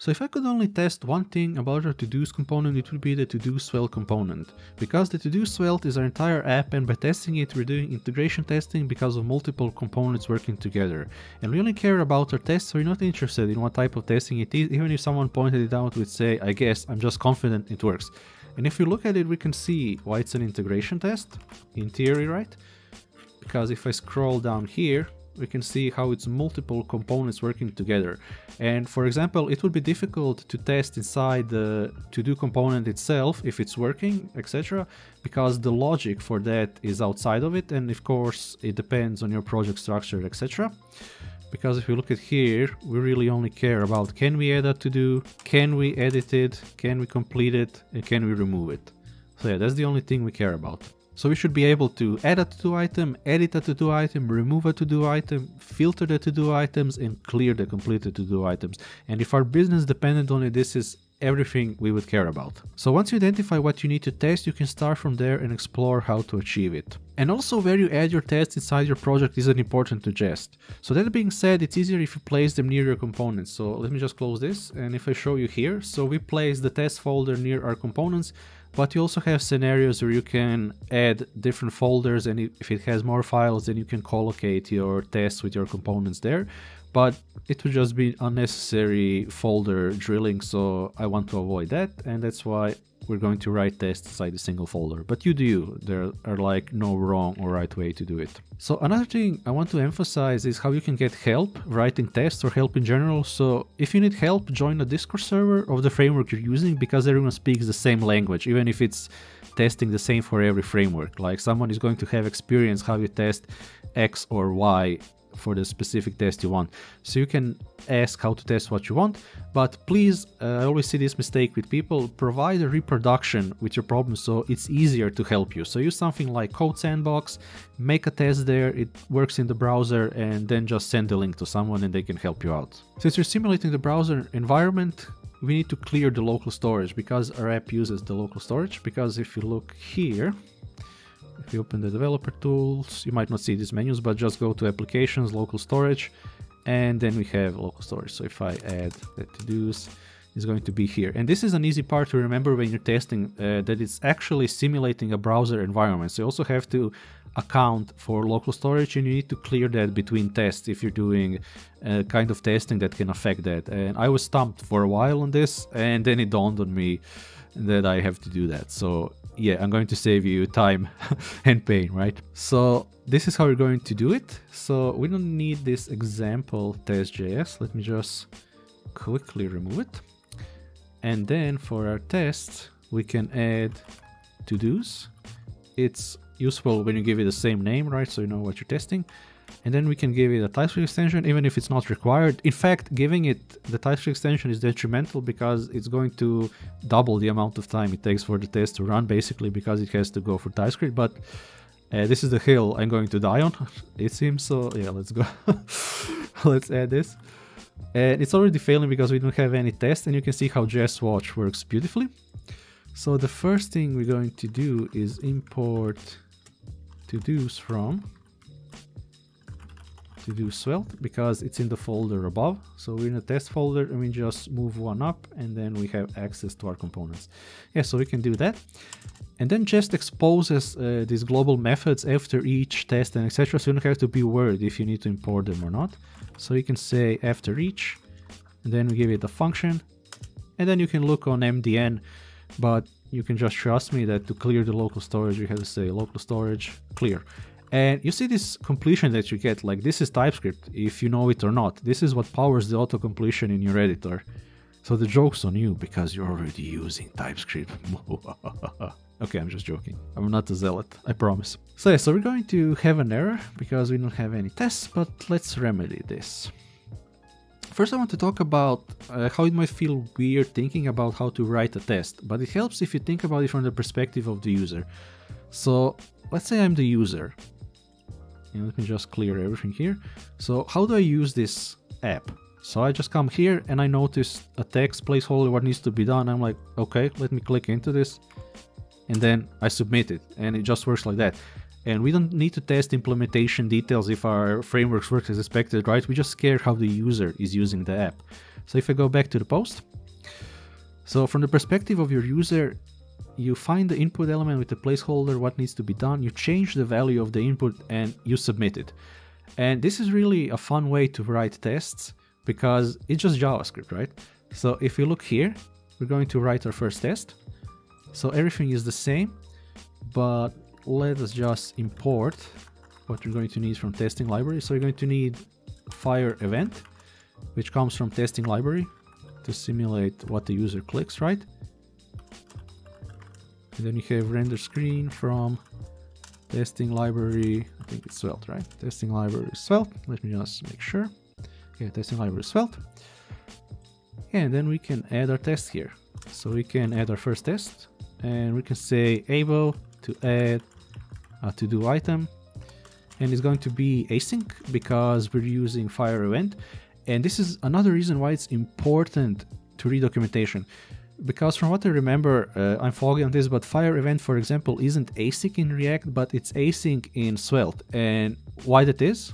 So if I could only test one thing about our Todos component, it would be the Todos.svelte component. Because the Todos.svelte is our entire app, and by testing it we're doing integration testing because of multiple components working together. And we only care about our tests, so we're not interested in what type of testing it is, even if someone pointed it out we'd say, I guess, I'm just confident it works. And if you look at it we can see why it's an integration test, in theory, right? Because if I scroll down here, we can see how it's multiple components working together. And for example, it would be difficult to test inside the to-do component itself if it's working, etc., because the logic for that is outside of it, and of course it depends on your project structure, etc. Because if you look at here, we really only care about can we add a to-do, can we edit it, can we complete it, and can we remove it. So yeah, that's the only thing we care about. So we should be able to add a to-do item, edit a to-do item, remove a to-do item, filter the to-do items, and clear the completed to-do items. And if our business depended on it, this is everything we would care about. So once you identify what you need to test, you can start from there and explore how to achieve it. And also where you add your tests inside your project isn't important to Jest. So that being said, it's easier if you place them near your components. So let me just close this, and if I show you here, so we place the test folder near our components, but you also have scenarios where you can add different folders, and if it has more files then you can collocate your tests with your components there, but it would just be unnecessary folder drilling, so I want to avoid that, and that's why we're going to write tests inside a single folder. But you do you, there are like no wrong or right way to do it. So another thing I want to emphasize is how you can get help writing tests or help in general. So if you need help, join a Discord server of the framework you're using, because everyone speaks the same language, even if it's testing the same for every framework. Like someone is going to have experience how you test X or Y for the specific test you want. So you can ask how to test what you want, but please, I always see this mistake with people, provide a reproduction with your problem so it's easier to help you. So use something like Code Sandbox, make a test there, it works in the browser, and then just send the link to someone and they can help you out. Since you're simulating the browser environment, we need to clear the local storage because our app uses the local storage. Because if you look here, if you open the developer tools, you might not see these menus, but just go to applications, local storage, and then we have local storage. So if I add the to-dos, it's going to be here. And this is an easy part to remember when you're testing, that it's actually simulating a browser environment. So you also have to account for local storage, and you need to clear that between tests if you're doing kind of testing that can affect that. And I was stumped for a while on this, and then it dawned on me that I have to do that. So yeah, I'm going to save you time and pain, right? So this is how we're going to do it. So we don't need this example test.js. Let me just quickly remove it. And then for our tests, we can add to-dos. It's useful when you give it the same name, right? So you know what you're testing. And then we can give it a TypeScript extension, even if it's not required. In fact, giving it the TypeScript extension is detrimental because it's going to double the amount of time it takes for the test to run, basically, because it has to go for TypeScript. But this is the hill I'm going to die on, it seems. So yeah, let's go. Let's add this. And it's already failing because we don't have any tests, and you can see how Jest Watch works beautifully. So the first thing we're going to do is import to-dos from Todos.svelte, because it's in the folder above. So we're in a test folder, and we just move one up, and then we have access to our components. Yeah, so we can do that. And then Jest exposes these global methods after each test and etc. So you don't have to be worried if you need to import them or not. So you can say after each, and then we give it a function, and then you can look on MDN, but you can just trust me that to clear the local storage, you have to say local storage clear. And you see this completion that you get, like this is TypeScript, if you know it or not. This is what powers the auto-completion in your editor. So the joke's on you, because you're already using TypeScript. Okay, I'm just joking. I'm not a zealot, I promise. So yeah, so we're going to have an error, because we don't have any tests, but let's remedy this. First I want to talk about how it might feel weird thinking about how to write a test, but it helps if you think about it from the perspective of the user. So let's say I'm the user. And let me just clear everything here. So how do I use this app? So I just come here and I notice a text placeholder, what needs to be done. I'm like, okay, let me click into this. And then I submit it, and it just works like that. And we don't need to test implementation details if our frameworks work as expected, right? We just care how the user is using the app. So if I go back to the post, so from the perspective of your user, you find the input element with the placeholder, what needs to be done, you change the value of the input and you submit it. And this is really a fun way to write tests because it's just JavaScript, right? So if you look here, we're going to write our first test. So everything is the same, but let us just import what you're going to need from testing library. So you're going to need fire event, which comes from testing library to simulate what the user clicks, right? And then you have render screen from testing library. I think it's Svelte, right? Testing library Svelte. Let me just make sure. Yeah, testing library Svelte. And then we can add our test here. So we can add our first test and we can say able to add a to-do item. And it's going to be async because we're using fire event. And this is another reason why it's important to read documentation. Because from what I remember, I'm foggy on this, but fire event, for example, isn't async in React, but it's async in Svelte. And why that is?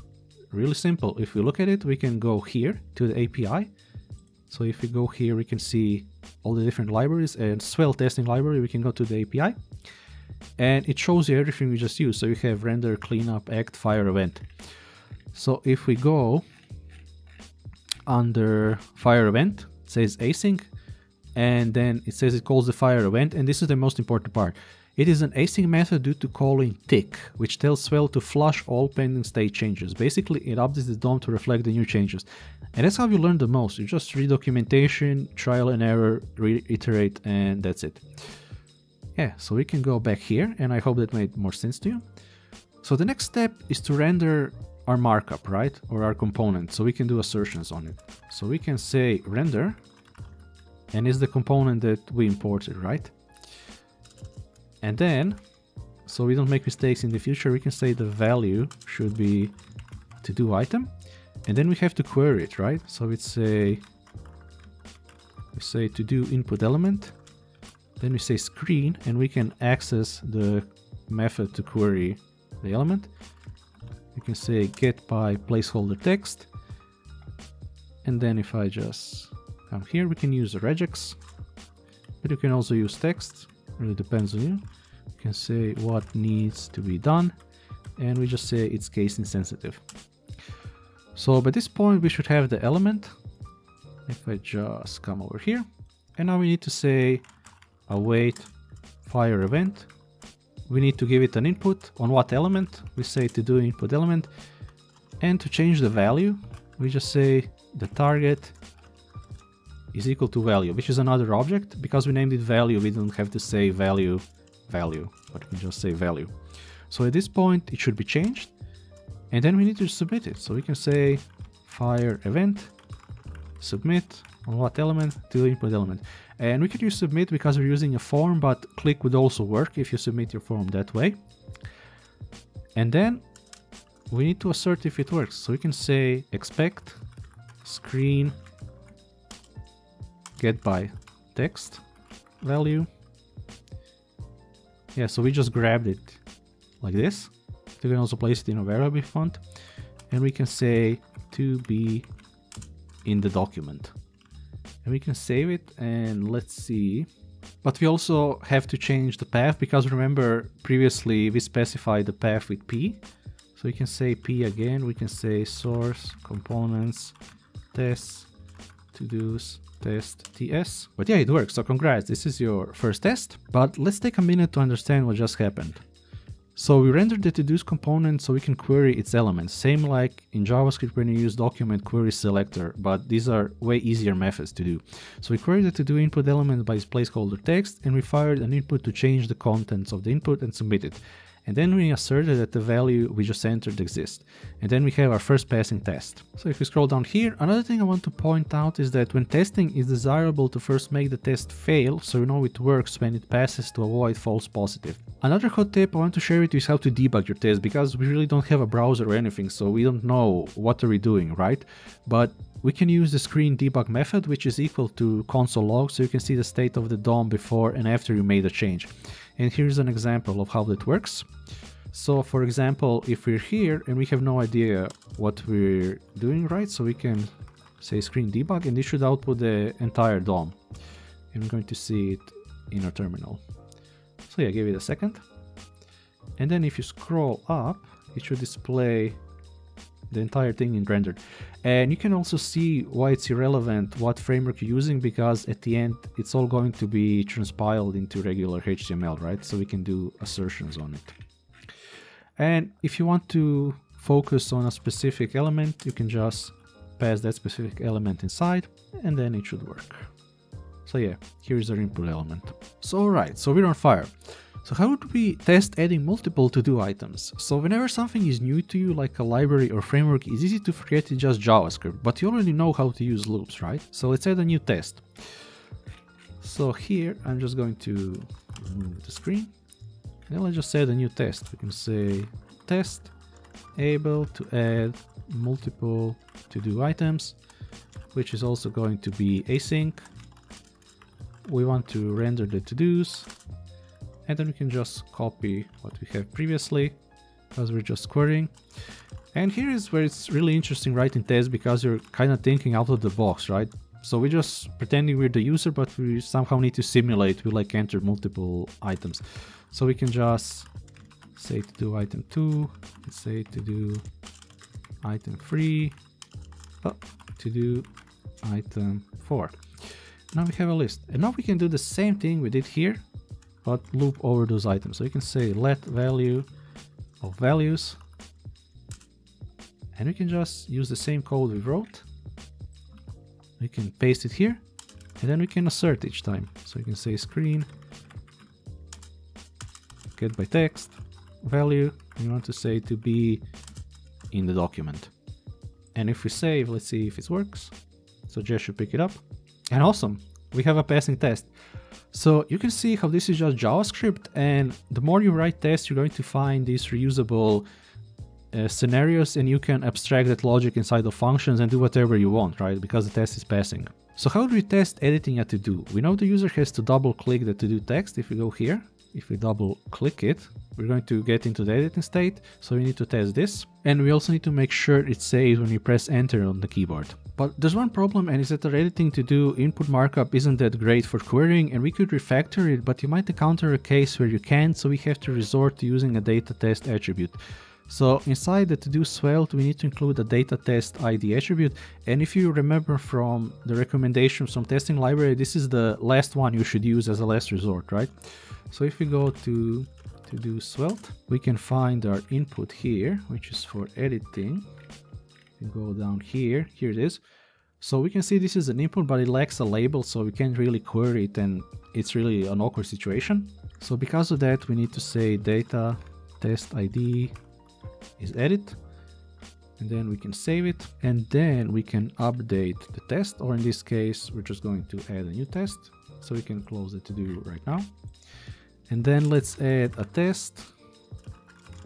Really simple. If we look at it, we can go here to the API. So if we go here, we can see all the different libraries and Svelte testing library, we can go to the API. And it shows you everything we just used. So you have render, cleanup, act, fire event. So if we go under fire event, it says async. And then it says it calls the fire event. And this is the most important part. It is an async method due to calling tick, which tells Svelte to flush all pending state changes. Basically, it updates the DOM to reflect the new changes. And that's how you learn the most. You just read documentation, trial and error, reiterate, and that's it. Yeah, so we can go back here, and I hope that made more sense to you. So the next step is to render our markup, right? Or our component, so we can do assertions on it. So we can say render, and it's the component that we imported, right? And then, so we don't make mistakes in the future, we can say the value should be to-do item, and then we have to query it, right? So we say to-do input element, then we say screen, and we can access the method to query the element. You can say get by placeholder text. And then if I just come here, we can use regex, but you can also use text. It really depends on you. You can say what needs to be done. And we just say it's case insensitive. So by this point, we should have the element. If I just come over here, and now we need to say await fire event. We need to give it an input on what element. We say to do input element, and to change the value we just say the target is equal to value, which is another object. Because we named it value, we don't have to say value, but we can just say value. So at this point it should be changed, and then we need to submit it. So we can say fire event submit on what element, to input element. And we could use submit because we're using a form, but click would also work if you submit your form that way. And then we need to assert if it works. So we can say expect screen get by text value. Yeah, so we just grabbed it like this. You can also place it in a variable font, and we can say to be in the document. And we can save it, and let's see. But we also have to change the path, because remember previously we specified the path with P. So we can say P again, we can say source, components, tests, to-dos, test, TS. But yeah, it works, so congrats, this is your first test. But let's take a minute to understand what just happened. So we rendered the to-dos component so we can query its elements, same like in JavaScript when you use document query selector, but these are way easier methods to do. So we queried the to-do input element by its placeholder text, and we fired an input to change the contents of the input and submit it. And then we asserted that the value we just entered exists. And then we have our first passing test. So if we scroll down here, another thing I want to point out is that when testing, it's desirable to first make the test fail, so you know it works when it passes, to avoid false positive. Another hot tip I want to share with you is how to debug your test, because we really don't have a browser or anything, so we don't know what are we doing, right? But we can use the screen debug method, which is equal to console log, so you can see the state of the DOM before and after you made a change. And here's an example of how that works. So for example, if we're here and we have no idea what we're doing, right? So we can say screen debug, and this should output the entire DOM. And we're going to see it in our terminal. So yeah, give it a second. And then if you scroll up, it should display the entire thing in rendered. And you can also see why it's irrelevant what framework you're using, because at the end it's all going to be transpiled into regular HTML, right? So we can do assertions on it. And if you want to focus on a specific element, you can just pass that specific element inside, and then it should work. So yeah, here's our input element. So alright, so we're on fire. So how would we test adding multiple to-do items? So whenever something is new to you, like a library or framework, it's easy to forget it's just JavaScript, but you already know how to use loops, right? So let's add a new test. So here, I'm just going to move the screen, and then let's just add a new test. We can say test able to add multiple to-do items, which is also going to be async. We want to render the to-dos. And then we can just copy what we have previously, because we're just querying. And here is where it's really interesting writing tests, because you're kind of thinking out of the box, right? So we're just pretending we're the user, but we somehow need to simulate, we like enter multiple items. So we can just say to do item 2, let's say to do item 3, to do item 4. Now we have a list. And now we can do the same thing we did here, but loop over those items. So you can say let value of values, and we can just use the same code we wrote. We can paste it here, and then we can assert each time. So you can say screen get by text value, and you want to say to be in the document. And if we save, let's see if it works. So Jest should pick it up, and awesome, we have a passing test. So you can see how this is just JavaScript, and the more you write tests, you're going to find these reusable scenarios, and you can abstract that logic inside of functions and do whatever you want, right? Because the test is passing. So how do we test editing a to-do? We know the user has to double click the to-do text. If we go here, if we double click it, we're going to get into the editing state. So we need to test this. And we also need to make sure it's saved when you press enter on the keyboard. But there's one problem, and it's that our editing to-do input markup isn't that great for querying, and we could refactor it, but you might encounter a case where you can't, so we have to resort to using a data test attribute. So inside the Todos.svelte, we need to include a data test ID attribute, and if you remember from the recommendations from Testing Library, this is the last one you should use as a last resort, right? So if we go to Todos.svelte, we can find our input here, which is for editing. Go down here, here it is. So we can see this is an input, but it lacks a label, so we can't really query it, and it's really an awkward situation. So because of that, we need to say data test ID is edit, and then we can save it, and then we can update the test, or in this case we're just going to add a new test. So we can close the to-do right now, and then let's add a test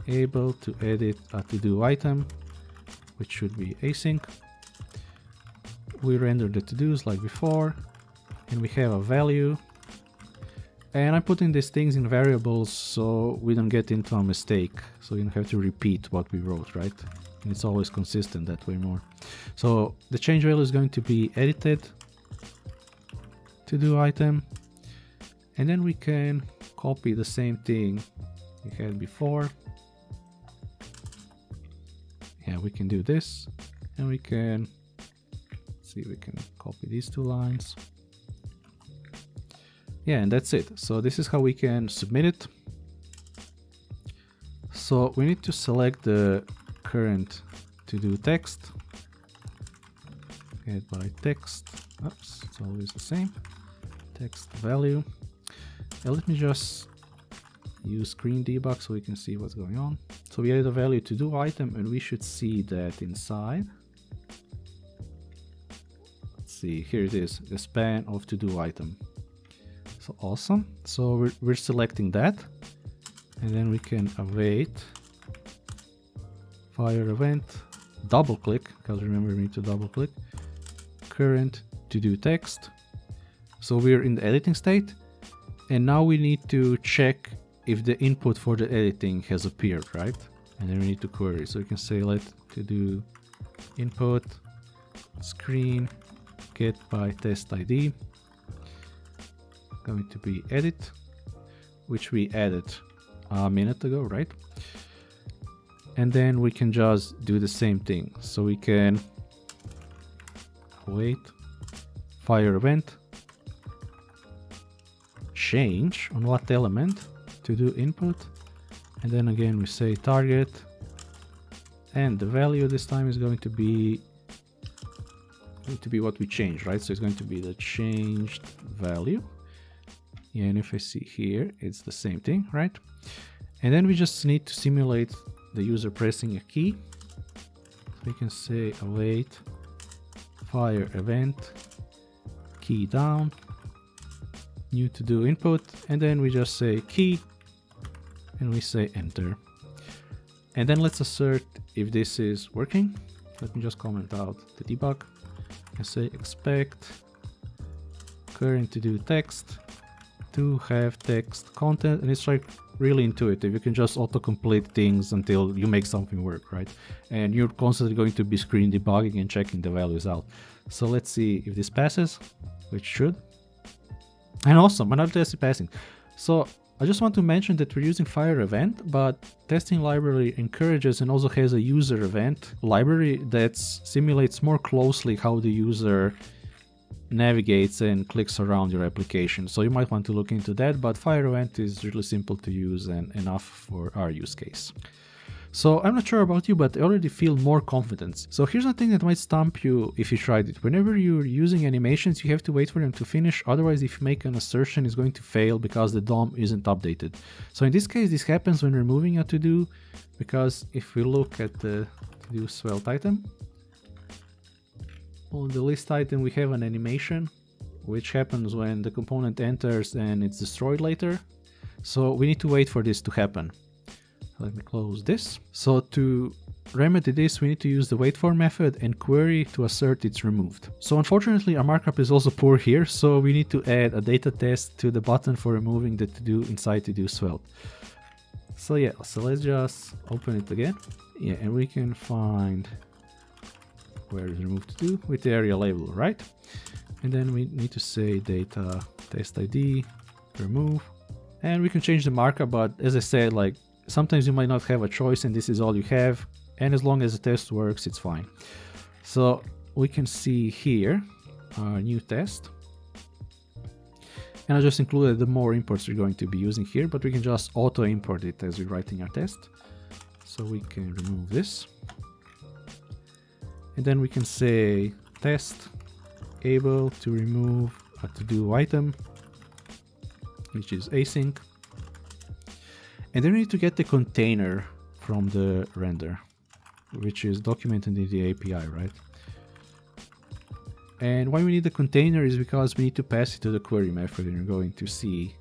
able to edit a to-do item, which should be async. We render the to-dos like before, and we have a value. And I'm putting these things in variables so we don't get into a mistake, so we don't have to repeat what we wrote, right? And it's always consistent that way more. So the change value is going to be edited to-do item, and then we can copy the same thing we had before. Yeah, we can do this, and we can see, we can copy these two lines. Yeah, and that's it. So this is how we can submit it. So we need to select the current to-do text, get by text, oops, it's always the same, text value. And let me just use screen debug so we can see what's going on. So we added a value to do item, and we should see that inside. Let's see, here it is, the span of to do item. So awesome. So we're selecting that, and then we can await fire event, double click, because remember we need to double click current to do text. So we're in the editing state, and now we need to check if the input for the editing has appeared, right? And then we need to query. So you can say let to do input screen get by test ID going to be edit, which we added a minute ago, right? And then we can just do the same thing. So we can wait fire event change on what element to do input, and then again we say target, and the value this time is going to be what we change, right? So it's going to be the changed value. And if I see here, it's the same thing, right? And then we just need to simulate the user pressing a key. We can say await fire event key down, new to do input, and then we just say key and we say enter. And then let's assert if this is working. Let me just comment out the debug and say expect current to do text to have text content. And it's like really intuitive. You can just autocomplete things until you make something work, right? And you're constantly going to be screen debugging and checking the values out. So let's see if this passes, which should. And awesome, another test is passing. So I just want to mention that we're using fire event, but testing library encourages and also has a user event library that simulates more closely how the user navigates and clicks around your application. So you might want to look into that, but fire event is really simple to use and enough for our use case. So I'm not sure about you, but I already feel more confidence. So here's a thing that might stump you if you tried it. Whenever you're using animations, you have to wait for them to finish. Otherwise, if you make an assertion, it's going to fail because the DOM isn't updated. So in this case, this happens when removing a to-do, because if we look at the to-do Svelte item, on the list item, we have an animation, which happens when the component enters and it's destroyed later. So we need to wait for this to happen. Let me close this. So to remedy this, we need to use the waitFor method and query to assert it's removed. So unfortunately, our markup is also poor here, so we need to add a data test to the button for removing the to-do inside to-do Svelte. So yeah, so let's just open it again. Yeah, and we can find where is remove to-do with the area label, right? And then we need to say data test ID remove, and we can change the markup, but as I said, like, sometimes you might not have a choice and this is all you have, and as long as the test works, it's fine. So we can see here our new test, and I just included the more imports we're going to be using here, but we can just auto import it as we're writing our test. So we can remove this, and then we can say test able to remove a to-do item, which is async. And then we need to get the container from the render, which is documented in the API, right? And why we need the container is because we need to pass it to the query method, and you're going to see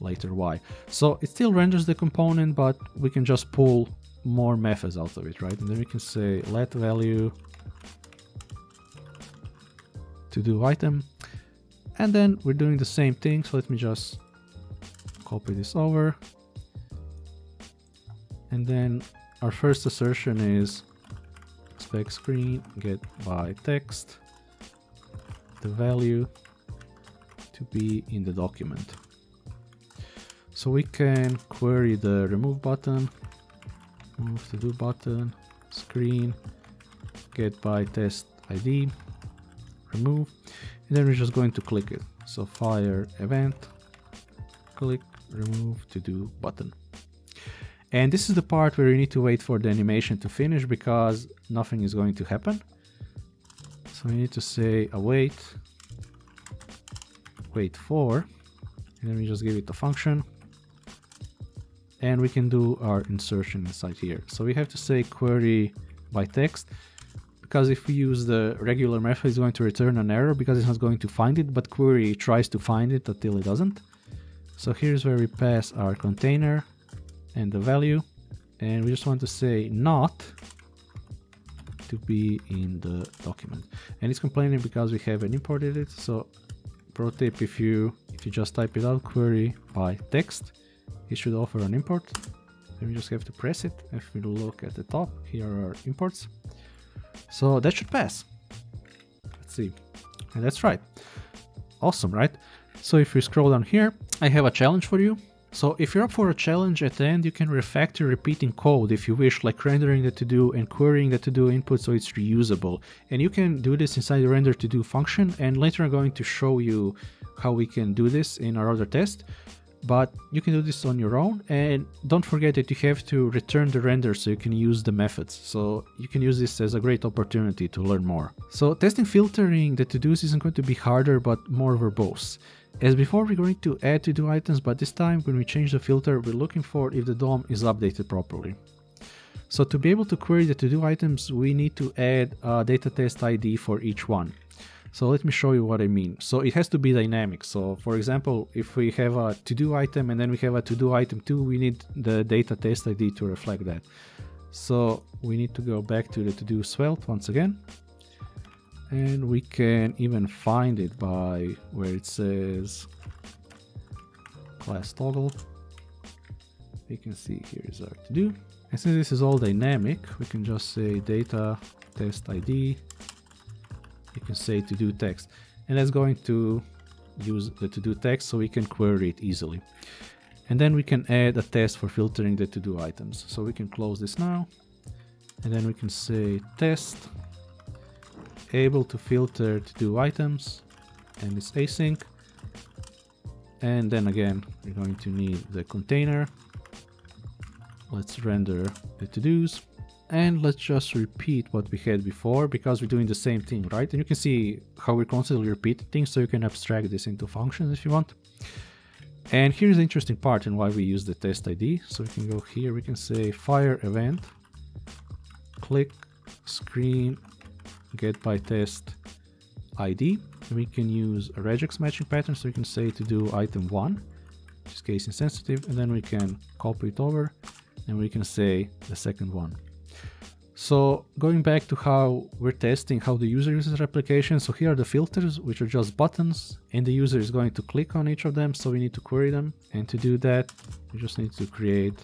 later why. So it still renders the component, but we can just pull more methods out of it, right? And then we can say let value to do item. And then we're doing the same thing. So let me just copy this over. And then our first assertion is expect screen get by text, the value to be in the document. So we can query the remove button, move to do button, screen get by test ID, remove, and then we're just going to click it. So fire event, click remove to do button. And this is the part where you need to wait for the animation to finish because nothing is going to happen. So we need to say await waitFor, and then we just give it a function, and we can do our insertion inside here. So we have to say query by text, because if we use the regular method, it's going to return an error because it's not going to find it, but query tries to find it until it doesn't. So here's where we pass our container and the value, and we just want to say not to be in the document, and it's complaining because we haven't imported it. So pro tip, if you just type it out, query by text, it should offer an import, and we just have to press it. If we look at the top, here are imports, so that should pass. 3. And that's right. Awesome, right? So if we scroll down here, I have a challenge for you. So if you're up for a challenge, at the end you can refactor repeating code if you wish, like rendering the to-do and querying the to-do input so it's reusable. And you can do this inside the render to-do function, and later I'm going to show you how we can do this in our other test. But you can do this on your own, and don't forget that you have to return the render so you can use the methods. So you can use this as a great opportunity to learn more. So testing filtering the to-dos isn't going to be harder but more verbose. As before, we're going to add to-do items, but this time when we change the filter we're looking for if the DOM is updated properly. So to be able to query the to-do items we need to add a data test ID for each one. So let me show you what I mean. So it has to be dynamic. So for example, if we have a to-do item and then we have a to-do item 2, we need the data test ID to reflect that. So we need to go back to the Todos.svelte once again. And we can even find it by where it says class toggle. You can see here is our to-do. And since this is all dynamic, we can just say data test ID. You can say to-do text, and that's going to use the to-do text so we can query it easily. And then we can add a test for filtering the to-do items. So we can close this now, and then we can say test able to filter to-do items, and it's async. And then again, we're going to need the container. Let's render the to-dos. And let's just repeat what we had before, because we're doing the same thing, right? And you can see how we're constantly repeating things, so you can abstract this into functions if you want. And here's the interesting part and why we use the test ID. So we can go here, we can say fire event, click screen get by test ID. And we can use a regex matching pattern, so we can say to do item 1, which is case insensitive, and then we can copy it over and we can say the second one. So going back to how we're testing how the user uses our application, so here are the filters, which are just buttons, and the user is going to click on each of them, so we need to query them. And to do that, we just need to create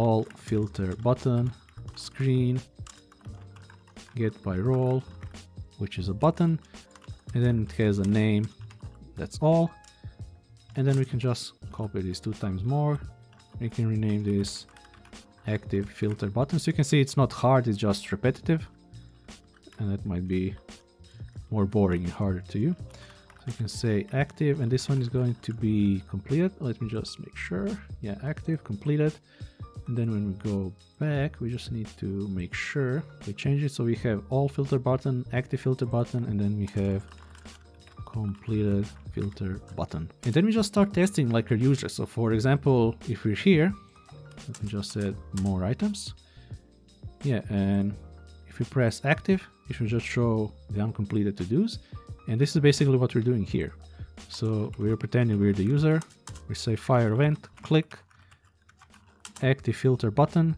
all filter button screen get by role, which is a button, and then it has a name, that's all. And then we can just copy this 2 times more. We can rename this active filter button. So you can see it's not hard, it's just repetitive, and that might be more boring and harder to you. So you can say active, and this one is going to be completed. Let me just make sure. Yeah, active, completed. And then when we go back, we just need to make sure we change it. So we have all filter button, active filter button, and then we have completed filter button. And then we just start testing like our user. So for example, if we're here, let me just add more items. Yeah, and if we press active, it should just show the uncompleted to-dos. And this is basically what we're doing here. So we're pretending we're the user. We say fire event, click, active filter button.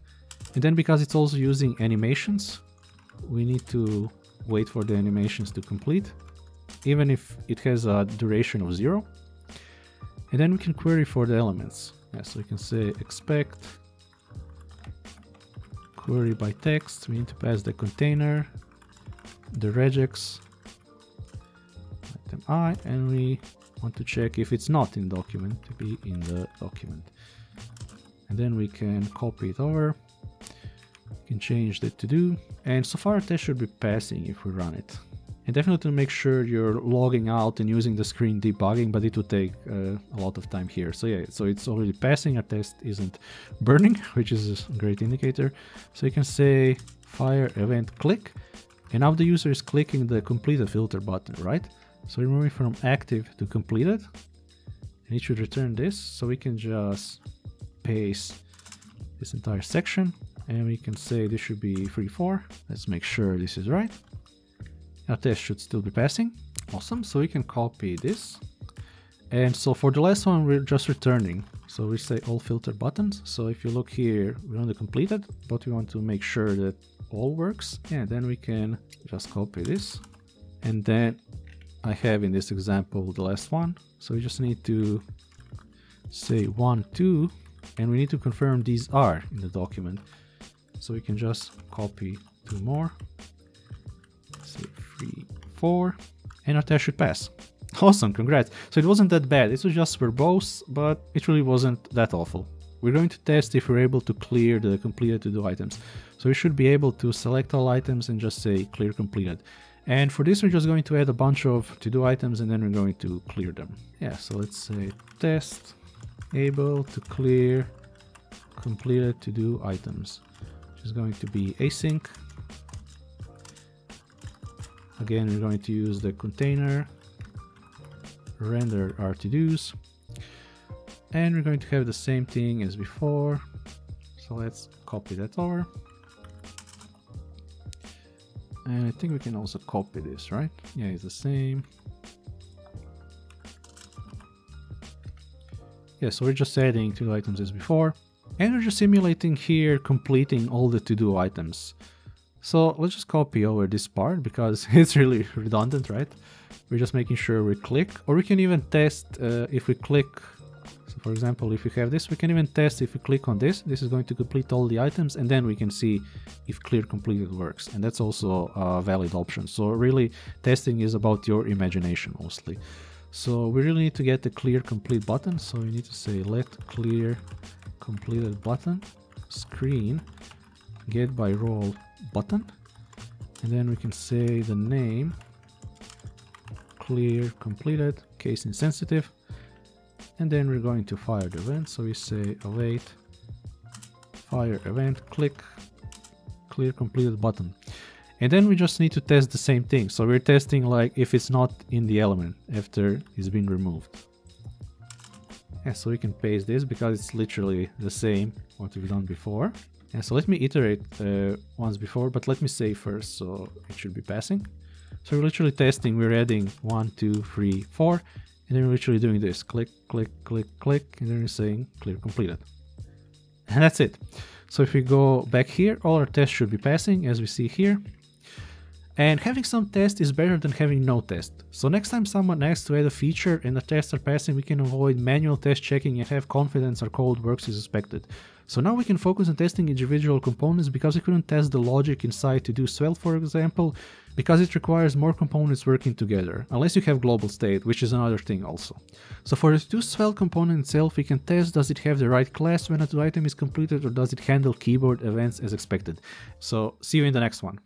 And then because it's also using animations, we need to wait for the animations to complete, even if it has a duration of 0. And then we can query for the elements. Yeah, so we can say expect query by text. We need to pass the container, the regex, item I, and we want to check if it's not in document to be in the document. And then we can copy it over. We can change the to-do, and so far test should be passing if we run it. And definitely make sure you're logging out and using the screen debugging, but it would take a lot of time here. So yeah, so it's already passing. Our test isn't burning, which is a great indicator. So you can say fire event click, and now the user is clicking the completed filter button, right? So we're moving from active to completed, and it should return this. So we can just paste this entire section, and we can say this should be 3, 4. Let's make sure this is right. Our test should still be passing. Awesome, so we can copy this. And so for the last one, we're just returning. So we say all filter buttons. So if you look here, we're on the completed, but we want to make sure that all works. And then we can just copy this. And then I have in this example, the last one. So we just need to say 1, 2, and we need to confirm these are in the document. So we can just copy 2 more. Say 3, for, and our test should pass. Awesome, congrats. So it wasn't that bad, it was just verbose, but it really wasn't that awful. We're going to test if we're able to clear the completed to-do items. So we should be able to select all items and just say clear completed. And for this, we're just going to add a bunch of to-do items and then we're going to clear them. Yeah, so let's say test able to clear completed to-do items, which is going to be async. Again, we're going to use the container, render our to-dos, and we're going to have the same thing as before. So let's copy that over. And I think we can also copy this, right? Yeah, it's the same. Yeah, so we're just adding two items as before. And we're just simulating here completing all the to-do items. So let's just copy over this part because it's really redundant, right? We're just making sure we click, or we can even test if we click. So for example, if we have this, we can even test if we click on this. This is going to complete all the items, and then we can see if clear completed works. And that's also a valid option. So really, testing is about your imagination mostly. So we really need to get the clear complete button. So we need to say let clear completed button screen get by role button, and then we can say the name clear completed, case insensitive. And then we're going to fire the event, so we say await fire event, click clear completed button. And then we just need to test the same thing. So we're testing like if it's not in the element after it's been removed. And so we can paste this because it's literally the same what we've done before. And so let me iterate once before, but let me save first, so it should be passing. So we're literally testing, we're adding 1, 2, 3, 4. And then we're literally doing this, click, click, click, click, and then we're saying clear completed. And that's it. So if we go back here, all our tests should be passing as we see here. And having some test is better than having no test. So next time someone asks to add a feature and the tests are passing, we can avoid manual test checking and have confidence our code works as expected. So now we can focus on testing individual components because we couldn't test the logic inside Todos.svelte, for example, because it requires more components working together, unless you have global state, which is another thing also. So for the Todos.svelte component itself, we can test does it have the right class when a to-do item is completed, or does it handle keyboard events as expected. So see you in the next one.